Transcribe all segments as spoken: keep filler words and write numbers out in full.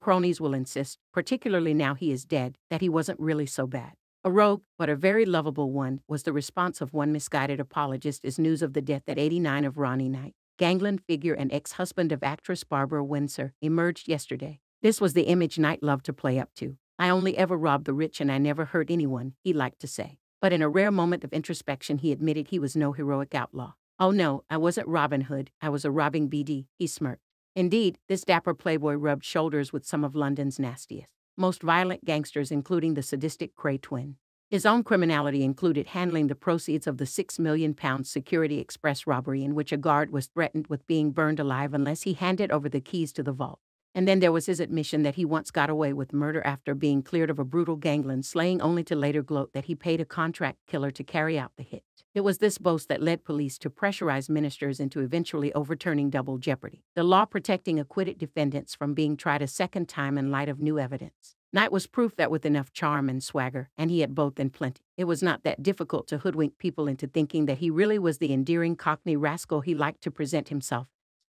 Cronies will insist, particularly now he is dead, that he wasn't really so bad. A rogue, but a very lovable one, was the response of one misguided apologist as news of the death at eighty-nine of Ronnie Knight, gangland figure and ex-husband of actress Barbara Windsor, emerged yesterday. This was the image Knight loved to play up to. I only ever robbed the rich and I never hurt anyone, he liked to say. But in a rare moment of introspection, he admitted he was no heroic outlaw. Oh no, I wasn't Robin Hood, I was a robbing B D, he smirked. Indeed, this dapper playboy rubbed shoulders with some of London's nastiest, most violent gangsters, including the sadistic Kray twin. His own criminality included handling the proceeds of the six million pound Security Express robbery in which a guard was threatened with being burned alive unless he handed over the keys to the vault. And then there was his admission that he once got away with murder after being cleared of a brutal gangland slaying, only to later gloat that he paid a contract killer to carry out the hit. It was this boast that led police to pressurize ministers into eventually overturning double jeopardy, the law protecting acquitted defendants from being tried a second time in light of new evidence. Knight was proof that with enough charm and swagger, and he had both in plenty, it was not that difficult to hoodwink people into thinking that he really was the endearing cockney rascal he liked to present himself.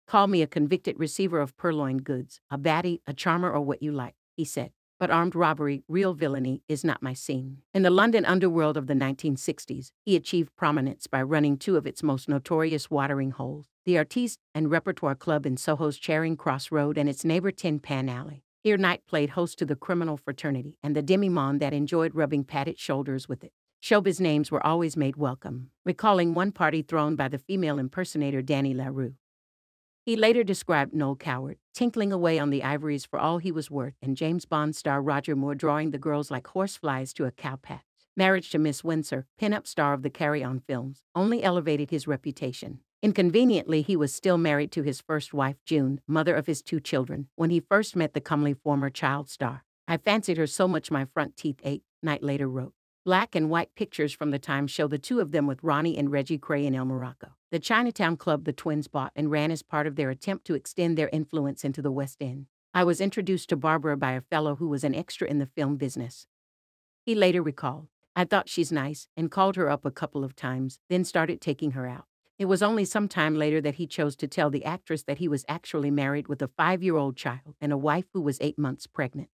Call me a convicted receiver of purloined goods, a baddie, a charmer, or what you like, he said. But armed robbery, real villainy, is not my scene. In the London underworld of the nineteen sixties, he achieved prominence by running two of its most notorious watering holes, the Artiste and Repertoire Club in Soho's Charing Cross Road and its neighbor Tin Pan Alley. Here Knight played host to the criminal fraternity and the demi-monde that enjoyed rubbing padded shoulders with it. Showbiz names were always made welcome, recalling one party thrown by the female impersonator Danny LaRue. He later described Noel Coward tinkling away on the ivories for all he was worth and James Bond star Roger Moore drawing the girls like horseflies to a cowpat. Marriage to Miss Windsor, pin-up star of the Carry-On films, only elevated his reputation. Inconveniently, he was still married to his first wife, June, mother of his two children, when he first met the comely former child star. I fancied her so much my front teeth ached, Knight later wrote. Black and white pictures from the time show the two of them with Ronnie and Reggie Cray in El Morocco, the Chinatown club the twins bought and ran as part of their attempt to extend their influence into the West End. I was introduced to Barbara by a fellow who was an extra in the film business, he later recalled. I thought she's nice and called her up a couple of times, then started taking her out. It was only some time later that he chose to tell the actress that he was actually married with a five-year-old child and a wife who was eight months pregnant.